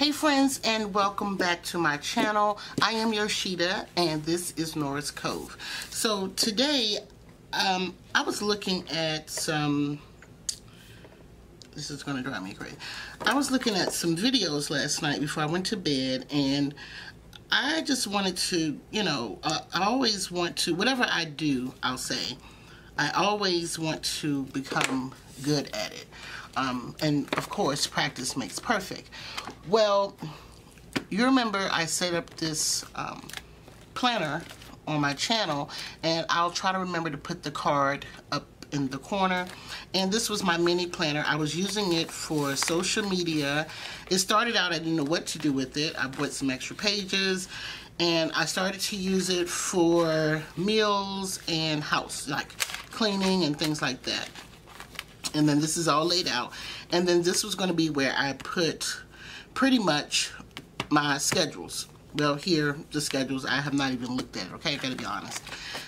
Hey friends, and welcome back to my channel. I am Yoshida and this is Nora's Cove. So today I was looking at some I was looking at some videos last night before I went to bed, and I just wanted to, you know, I always want to, whatever I do, I'll say, I always want to become good at it. And of course, practice makes perfect. Well, you remember I set up this planner on my channel, and I'll try to remember to put the card up in the corner. And this was my mini planner. I was using it for social media. It started out, I didn't know what to do with it. I bought some extra pages and I started to use it for meals and house, like cleaning and things like that. And then this is all laid out, and then this was going to be where I put pretty much my schedules. Well, here the schedules I have not even looked at. Okay, I gotta be honest.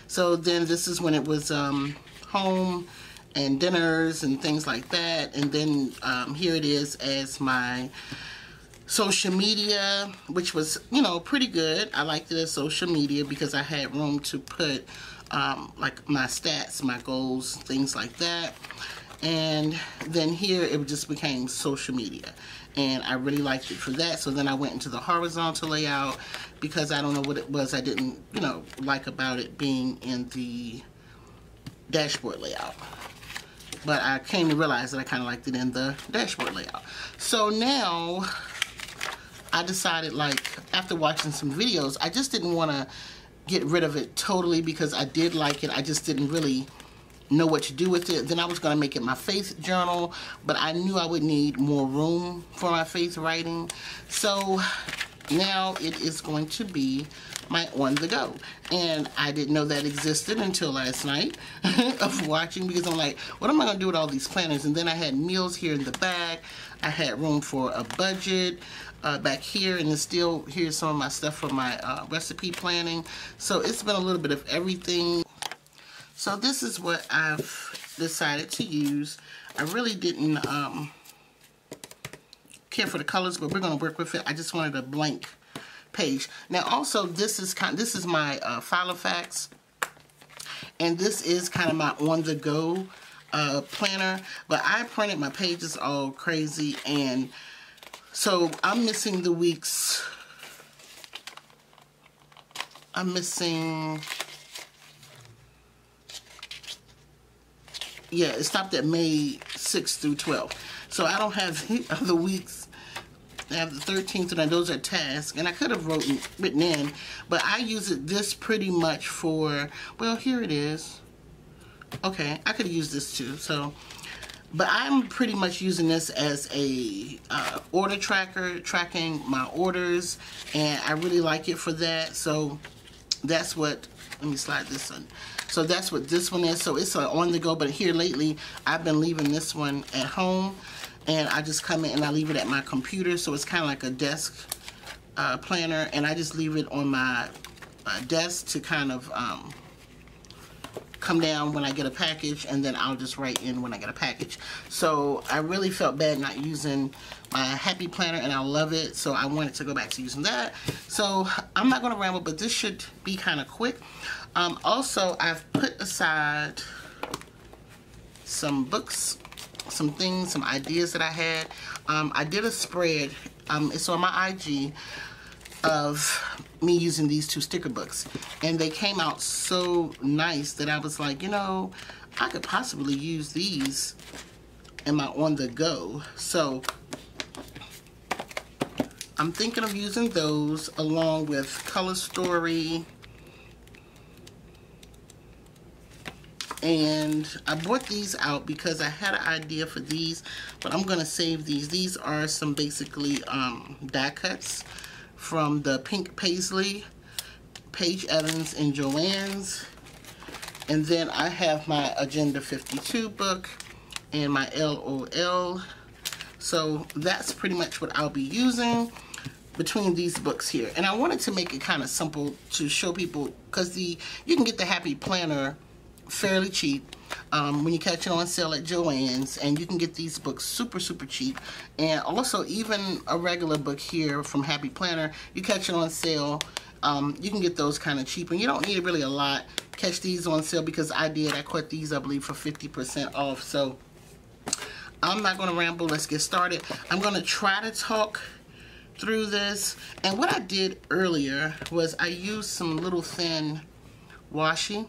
So then this is when it was home and dinners and things like that, and then here it is as my social media, which was, you know, pretty good. I liked it as social media because I had room to put like my stats, my goals, things like that. And then here it just became social media, and I really liked it for that. So then I went into the horizontal layout because I don't know what it was I didn't, you know, like about it being in the dashboard layout, but I came to realize that I kind of liked it in the dashboard layout. So now I decided, like, after watching some videos, I just didn't want to get rid of it totally because I did like it. I just didn't really know what to do with it. Then I was going to make it my faith journal, but I knew I would need more room for my faith writing. So now it is going to be my on the go. And I didn't know that existed until last night of watching, because I'm like, what am I going to do with all these planners? And then I had meals here in the back. I had room for a budget back here, and then still here's some of my stuff for my recipe planning. So it's been a little bit of everything. So this is what I've decided to use. I really didn't care for the colors, but we're going to work with it. I just wanted a blank page. Now also, this is my Filofax, and this is kind of my on-the-go planner. But I printed my pages all crazy, and so I'm missing the weeks. I'm missing... yeah, it stopped at May 6th through 12th. So I don't have the other weeks. I have the 13th, and those are tasks. And I could have written in, but I use it this pretty much for, well, here it is. Okay, I could use this too. So, but I'm pretty much using this as a order tracker, tracking my orders. And I really like it for that. So that's what, let me slide this on. So that's what this one is. So it's on the go, but here lately, I've been leaving this one at home, and I just come in and I leave it at my computer. So it's kind of like a desk planner, and I just leave it on my desk to kind of come down when I get a package, and then I'll just write in when I get a package. So I really felt bad not using my Happy Planner, and I love it. So I wanted to go back to using that. So I'm not going to ramble, but this should be kind of quick. Also, I've put aside some books, some things, some ideas that I had. I did a spread, it's on my IG, of me using these two sticker books. And they came out so nice that I was like, you know, I could possibly use these in my on-the-go. So I'm thinking of using those along with Color Story. And I brought these out because I had an idea for these, but I'm going to save these. These are some basically die cuts from the Pink Paisley, Paige Evans, and Joanne's. And then I have my Agenda 52 book and my LOL. So that's pretty much what I'll be using between these books here. And I wanted to make it kind of simple to show people, because you can get the Happy Planner fairly cheap. When you catch it on sale at Joanne's, and you can get these books super, super cheap. And also, even a regular book here from Happy Planner, you catch it on sale, you can get those kind of cheap, and you don't need really a lot. Catch these on sale, because I caught these, I believe, for 50% off. So I'm not going to ramble. Let's get started. I'm going to try to talk through this, and what I did earlier was I used some little thin washi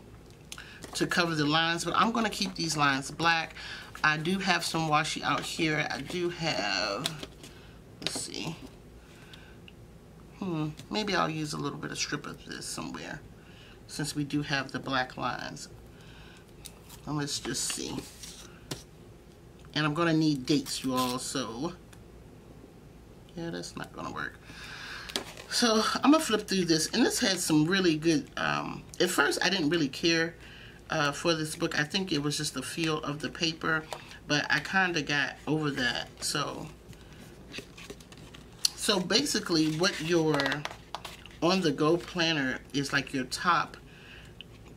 to cover the lines, but I'm going to keep these lines black. I do have some washi out here. I do have, let's see, maybe I'll use a little bit of strip of this somewhere, since we do have the black lines. And let's just see. And I'm gonna need dates, you all, so yeah, that's not gonna work. So I'm gonna flip through this, and this had some really good, at first I didn't really care for this book. I think it was just the feel of the paper, but I kinda got over that. So basically what your on-the-go planner is like your top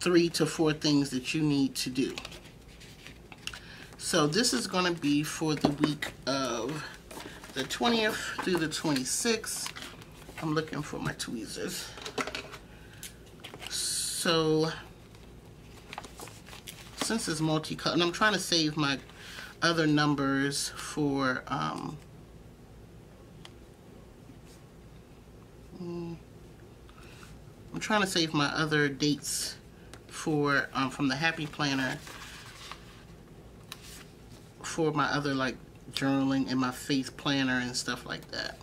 3 to 4 things that you need to do. So this is going to be for the week of the 20th through the 26th. I'm looking for my tweezers. So since it's multicolored, and I'm trying to save my other numbers for I'm trying to save my other dates for from the Happy Planner for my other like journaling and my faith planner and stuff like that.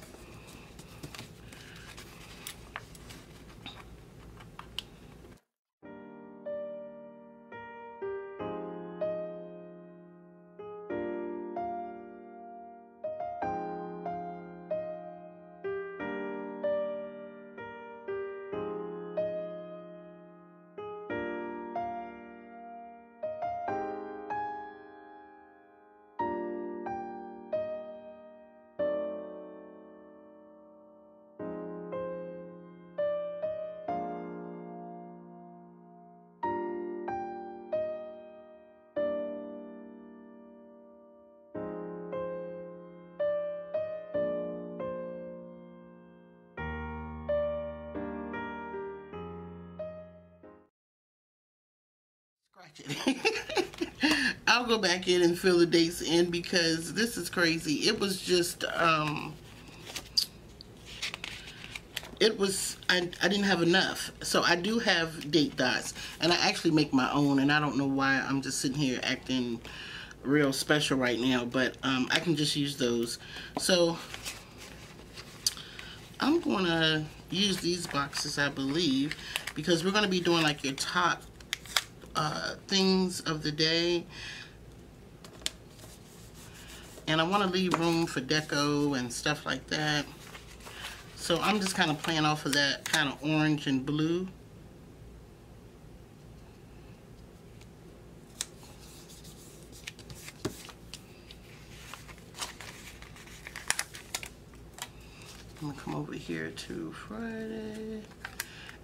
I'll go back in and fill the dates in, because this is crazy. It was just I didn't have enough. So I do have date dots, and I actually make my own, and I don't know why I'm just sitting here acting real special right now, but I can just use those. So I'm gonna use these boxes, I believe, because we're gonna be doing like your top things of the day, and I want to leave room for deco and stuff like that. So I'm just kind of playing off of that kind of orange and blue. I'm gonna come over here to Friday,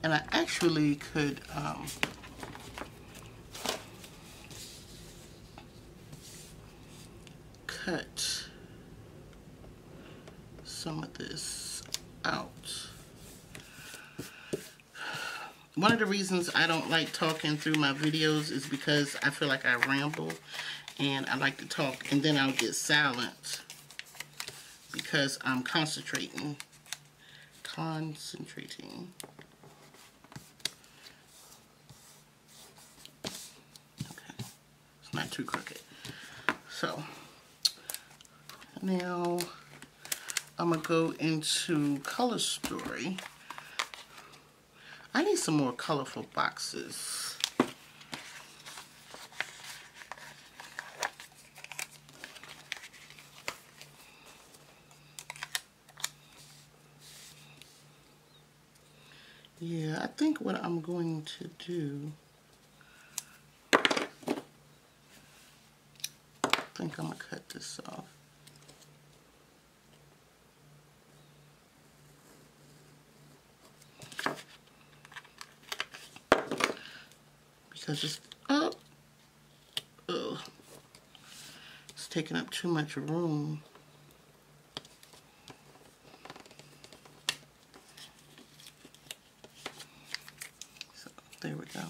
and I actually could cut some of this out. One of the reasons I don't like talking through my videos is because I feel like I ramble, and I like to talk and then I'll get silent because I'm concentrating. Okay, it's not too crooked. So now I'm gonna go into Color Story. I need some more colorful boxes. Yeah, I think what I'm going to do, I think I'm gonna cut this off. Just up. taking up too much room. So there we go.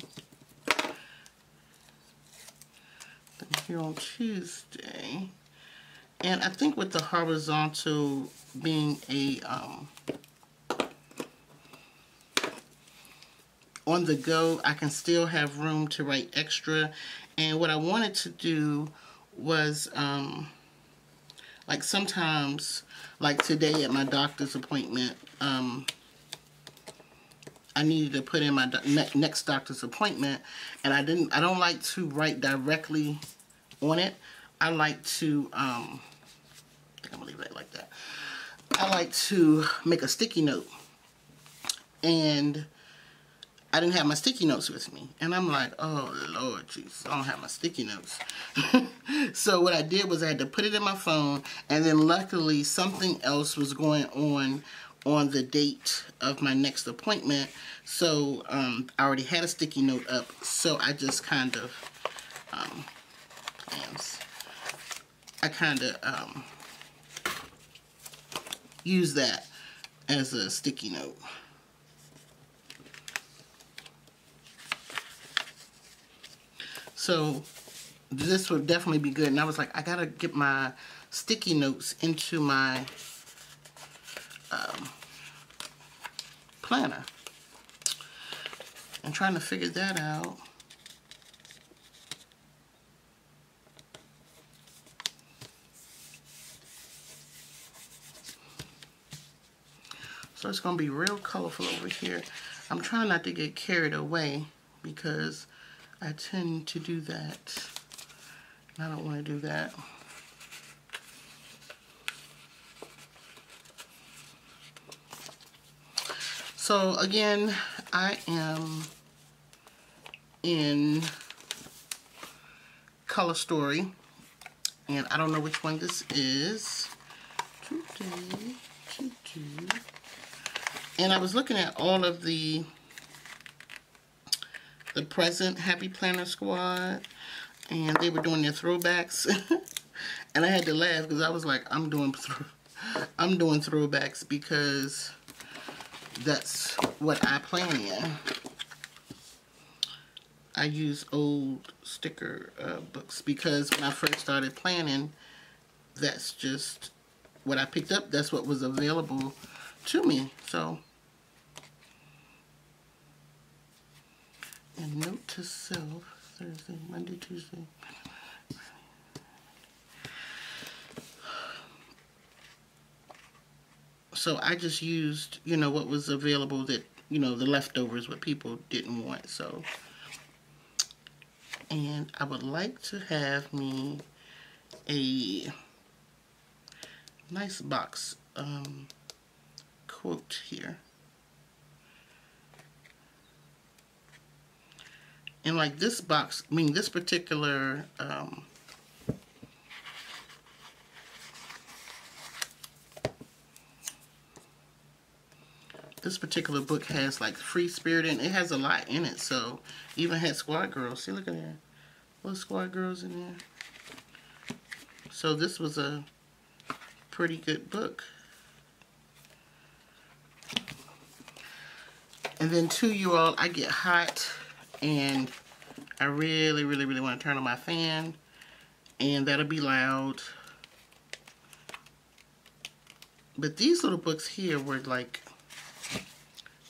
Then here on Tuesday, and I think with the horizontal being a on the go, I can still have room to write extra. And what I wanted to do was like sometimes, like today at my doctor's appointment, I needed to put in my next doctor's appointment, and I don't like to write directly on it. I like to I think I'm gonna leave it like that. I like to make a sticky note, and I didn't have my sticky notes with me. And I'm like, oh, Lord, Jesus, I don't have my sticky notes. So what I did was I had to put it in my phone, and then luckily something else was going on the date of my next appointment. So I already had a sticky note up, so I just kind of, use that as a sticky note. So this would definitely be good. And I was like, I gotta get my sticky notes into my planner. I'm trying to figure that out. So it's gonna be real colorful over here. I'm trying not to get carried away because I tend to do that. I don't want to do that. So again, I am in Color Story, and I don't know which one this is. And I was looking at all of the present Happy Planner squad, and they were doing their throwbacks, and I had to laugh because I was like, I'm doing throwbacks because that's what I plan in. I use old sticker books because when I first started planning, that's just what I picked up. That's what was available to me. So. And note to self, Thursday, Monday, Tuesday. So I just used, you know, what was available that, you know, the leftovers, what people didn't want. So, and I would like to have me a nice box quote here. And like this box, I mean this particular this particular book has like free spirit, and it has a lot in it. So even had squad girls. See, look at that, little squad girls in there. So this was a pretty good book. And then too, you all, I get hot. And I really, really, really want to turn on my fan. And that'll be loud. But these little books here were like,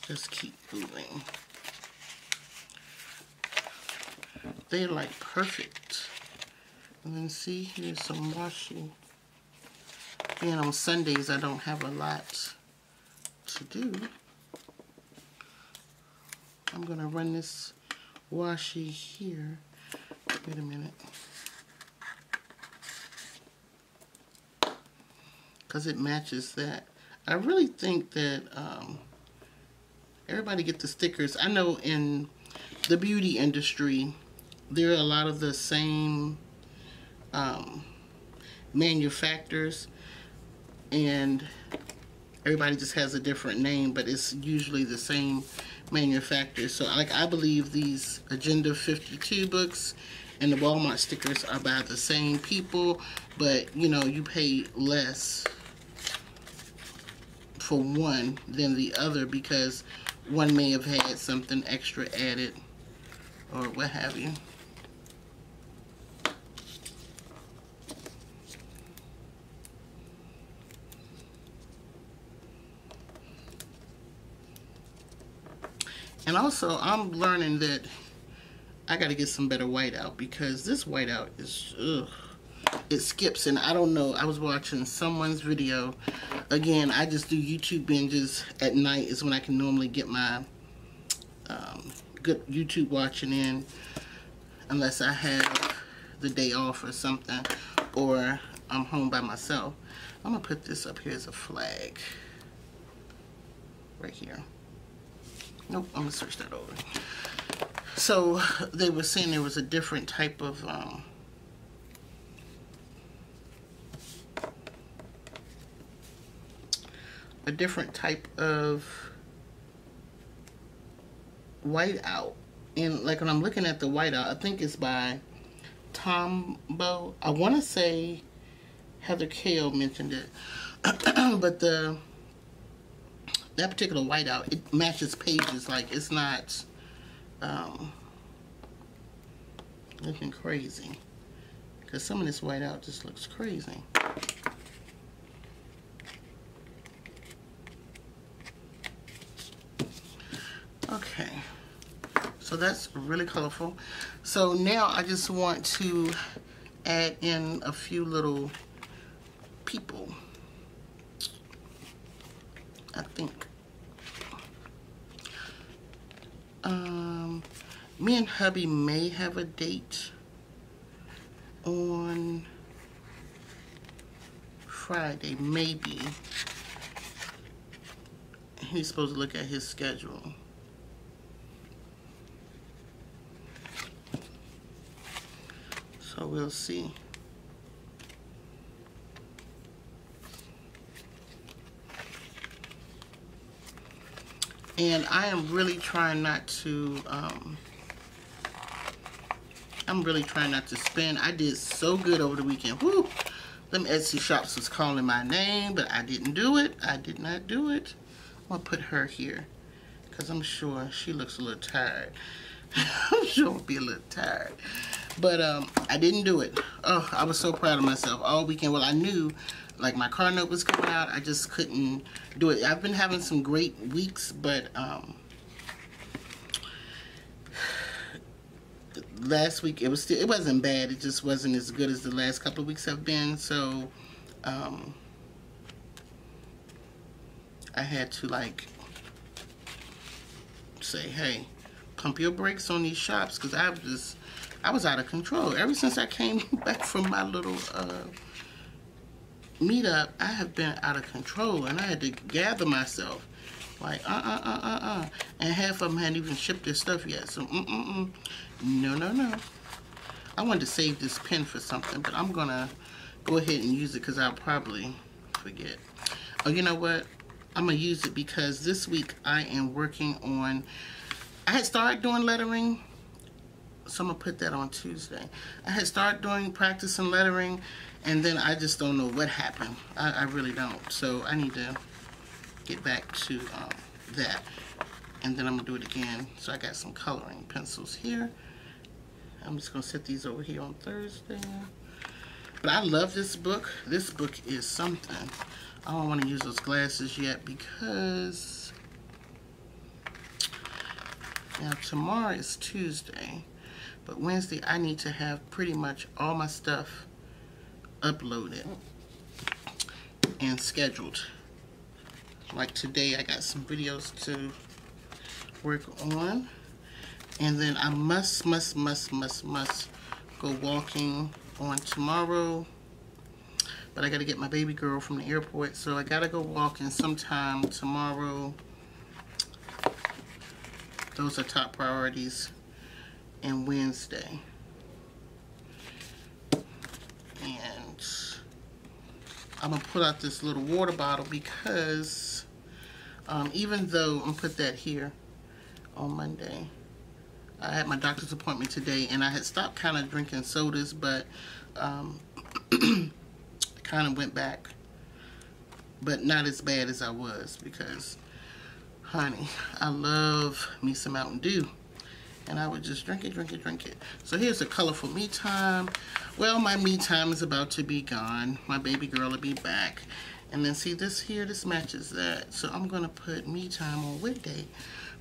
just keep moving. They're like perfect. And then see, here's some washi. And on Sundays, I don't have a lot to do. I'm going to run this washi here. Wait a minute, because it matches that. I really think that everybody get the stickers. I know in the beauty industry there are a lot of the same manufacturers, and everybody just has a different name, but it's usually the same manufacturer. So like I believe these Agenda 52 books and the Walmart stickers are by the same people, but you know, you pay less for one than the other because one may have had something extra added or what have you. And also, I'm learning that I got to get some better whiteout because this whiteout is, it skips. And I don't know, I was watching someone's video. Again, I just do YouTube binges at night is when I can normally get my good YouTube watching in. Unless I have the day off or something. Or I'm home by myself. I'm going to put this up here as a flag. Right here. Nope, I'm going to switch that over. So, they were saying there was a different type of, whiteout. And, like, when I'm looking at the whiteout, I think it's by Tombow. I want to say Heather Kale mentioned it. But the... that particular whiteout, it matches pages. Like, it's not looking crazy. Because some of this whiteout just looks crazy. Okay. So that's really colorful. So now I just want to add in a few little people. I think. Me and hubby may have a date on Friday, maybe. He's supposed to look at his schedule. So we'll see. And I am really trying not to, I'm really trying not to spend. I did so good over the weekend. Woo! Them Etsy shops was calling my name, but I didn't do it. I did not do it. I'm going to put her here because I'm sure she looks a little tired. I'm sure I'll be a little tired. But I didn't do it. Oh, I was so proud of myself all weekend. Well, I knew... like my car note was coming out, I just couldn't do it. I've been having some great weeks, but last week it wasn't bad. It just wasn't as good as the last couple of weeks have been. So I had to like say, hey, pump your brakes on these shops because I was out of control ever since I came back from my little. Meetup, I have been out of control and I had to gather myself like and half of them hadn't even shipped their stuff yet, so no, I wanted to save this pen for something, but I'm gonna go ahead and use it because I'll probably forget. Oh, you know what, I'm gonna use it because this week I am working on, I had started doing lettering, so I'm gonna put that on Tuesday. I had started doing practice and lettering, and then I just don't know what happened. I really don't. So I need to get back to that. And then I'm going to do it again. So I got some coloring pencils here. I'm just going to set these over here on Thursday. But I love this book. This book is something. I don't want to use those glasses yet because... now tomorrow is Tuesday. But Wednesday I need to have pretty much all my stuff uploaded and scheduled. Like today I got some videos to work on, and then I must go walking on tomorrow, but I gotta get my baby girl from the airport, so I gotta go walking sometime tomorrow. Those are top priorities. And Wednesday, and I'm going to put out this little water bottle because even though I'm going to put that here on Monday, I had my doctor's appointment today, and I had stopped kind of drinking sodas, but kind of went back, but not as bad as I was, because honey, I love me some Mountain Dew, and I would just drink it. So here's a colorful me time. Well, my me time is about to be gone. My baby girl will be back, and then see this here, this matches that. So I'm gonna put me time on what day?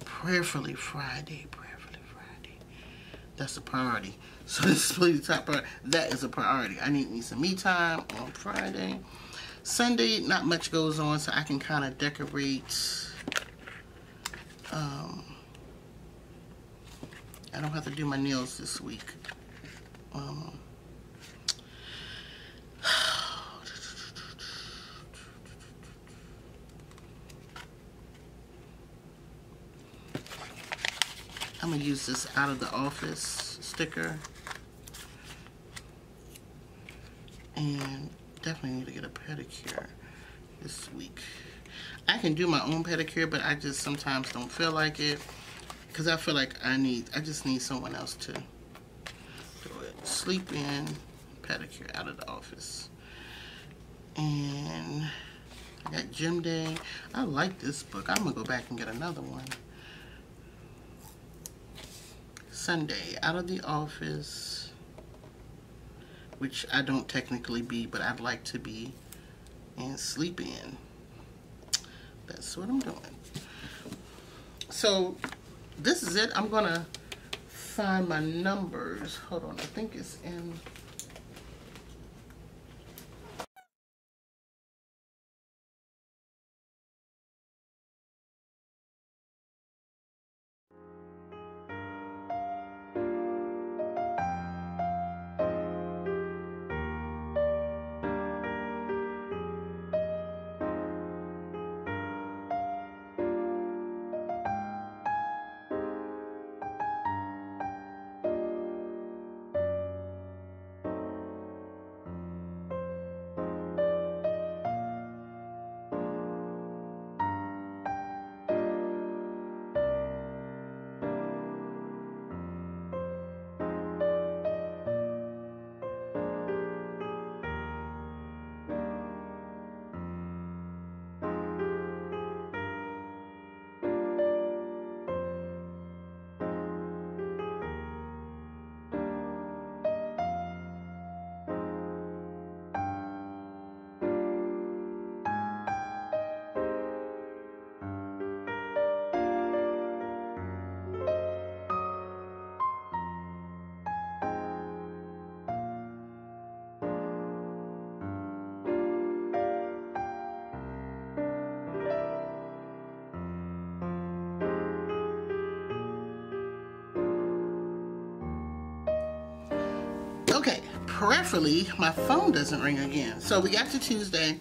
Prayerfully Friday. That's a priority. So this is really top priority. That is a priority. I need me some me time on Friday. Sunday, not much goes on, so I can kind of decorate. I don't have to do my nails this week. I'm going to use this Out of the Office sticker. And definitely need to get a pedicure this week. I can do my own pedicure, but I just sometimes don't feel like it. Because I feel like I just need someone else to do it. Sleep in, pedicure, Out of the Office. And I got gym day. I like this book. I'm going to go back and get another one. Sunday, Out of the Office, which I don't technically be, but I'd like to be, and sleep in. That's what I'm doing. So this is it. I'm gonna find my numbers. Hold on, I think it's in. Prayerfully, my phone doesn't ring again. So we got to Tuesday,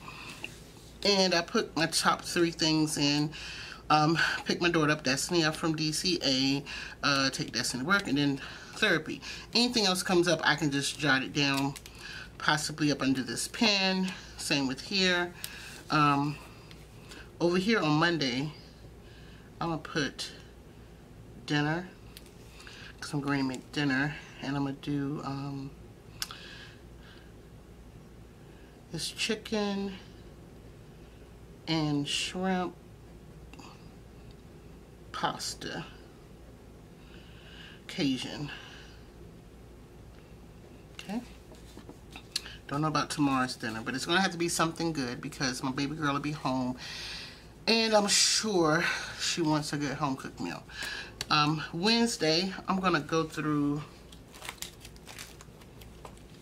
and I put my top three things in. Pick my daughter up, Destiny up from DCA, take Destiny to work, and then therapy. Anything else comes up, I can just jot it down, possibly up under this pen. Same with here. Over here on Monday, I'm going to put dinner, because I'm going to make dinner, and I'm going to do... this chicken and shrimp pasta, Cajun. Okay. Don't know about tomorrow's dinner, but it's gonna have to be something good, because my baby girl will be home, and I'm sure she wants a good home cooked meal. Wednesday, I'm gonna go through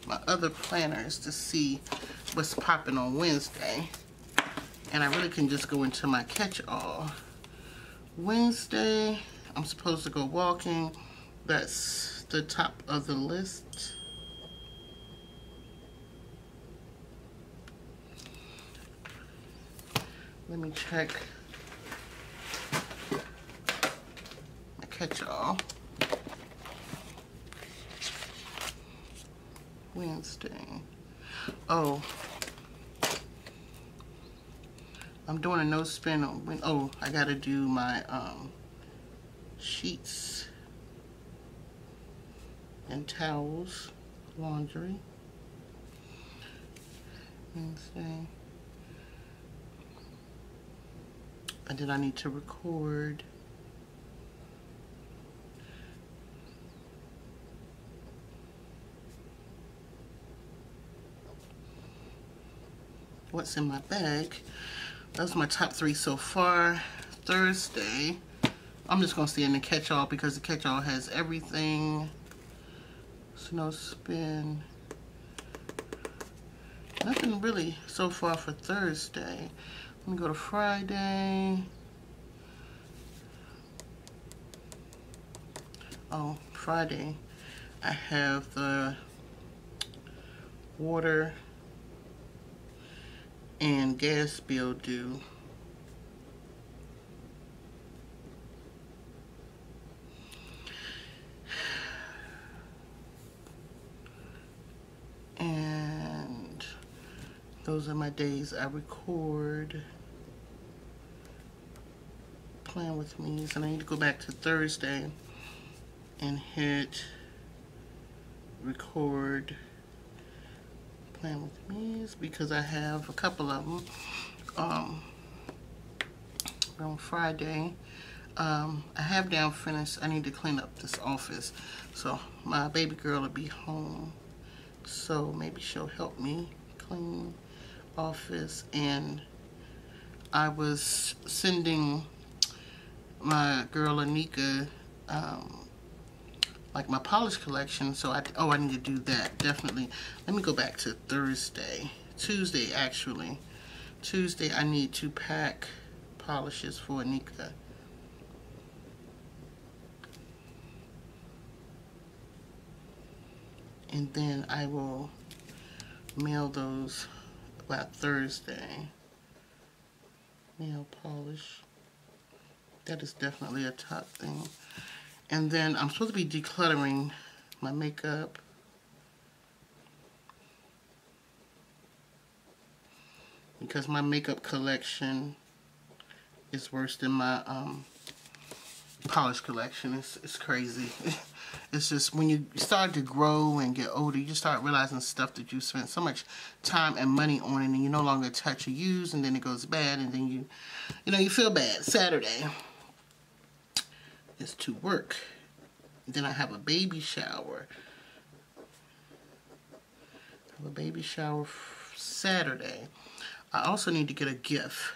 my other planners to see what's popping on Wednesday, and I really can just go into my catch-all. Wednesday, I'm supposed to go walking. That's the top of the list. Let me check my catch-all. Wednesday. Oh, I'm doing a no spin on. I gotta do my sheets. and towels, laundry. Wednesday. And then I need to record. What's in my bag? That's my top three so far. Thursday. I'm just going to stay in the catch-all because the catch-all has everything. Snow spin. Nothing really so far for Thursday. Let me go to Friday. Oh, Friday. I have the water and gas bill due. And those are my days I record. Plan with me. So I need to go back to Thursday and hit record. Plan with me because I have a couple of them. On Friday, I have down finished. I need to clean up this office, so my baby girl will be home. So maybe she'll help me clean office. And I was sending my girl Anika like my polish collection, so I need to do that, definitely. Let me go back to Thursday. Tuesday, actually. Tuesday, I need to pack polishes for Anika. And then I will mail those by Thursday. Nail polish. That is definitely a top thing. And then I'm supposed to be decluttering my makeup. Because my makeup collection is worse than my polish collection. It's crazy. It's just when you start to grow and get older, you start realizing stuff that you spent so much time and money on, and then you no longer touch or use, and then it goes bad, and then you know, you feel bad. Saturday is to work. Then I have a baby shower. I have a baby shower Saturday. I also need to get a gift.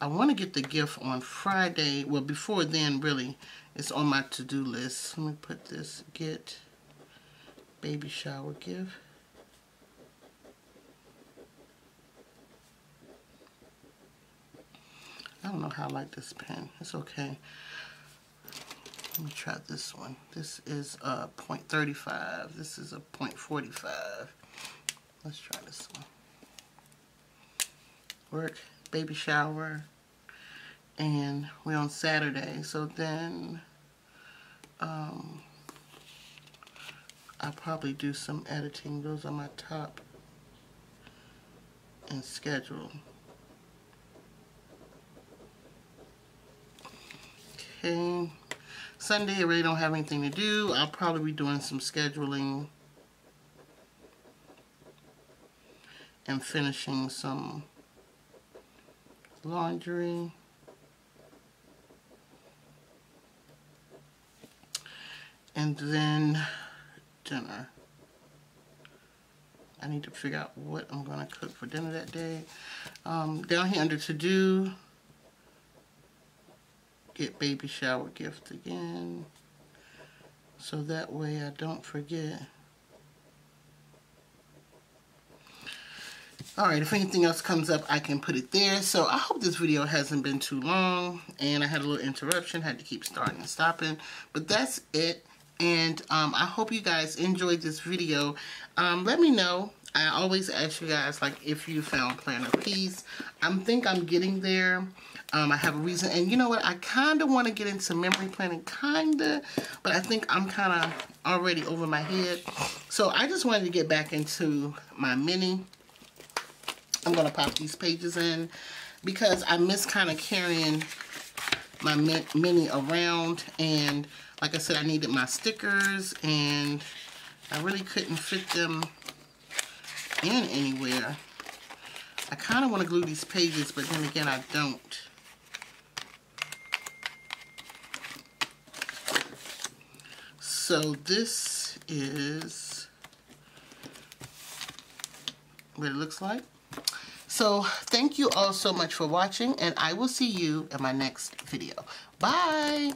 I want to get the gift on Friday. Well, before then, really, it's on my to-do list. Let me put this, get baby shower gift. I don't know how I like this pen. It's okay. Let me try this one. This is a .35. This is a .45. Let's try this one. Work, baby shower, and we're on Saturday. So then I'll probably do some editing. Those are my top and schedule. Okay. Sunday, I really don't have anything to do. I'll probably be doing some scheduling and finishing some laundry. And then dinner. I need to figure out what I'm going to cook for dinner that day. Down here under to-do, get baby shower gift again, so that way I don't forget. Alright, if anything else comes up, I can put it there. So I hope this video hasn't been too long, and I had a little interruption, had to keep starting and stopping, but that's it. And I hope you guys enjoyed this video. Let me know. I always ask you guys, like, if you found Planner Peace. I think I'm getting there. I have a reason. And you know what? I kind of want to get into memory planning, kind of. But I think I'm kind of already over my head. So I just wanted to get back into my mini. I'm going to pop these pages in because I miss kind of carrying my mini around, and like I said, I needed my stickers, and I really couldn't fit them in anywhere. I kind of want to glue these pages, but then again, I don't. So this is what it looks like. So thank you all so much for watching, and I will see you in my next video. Bye!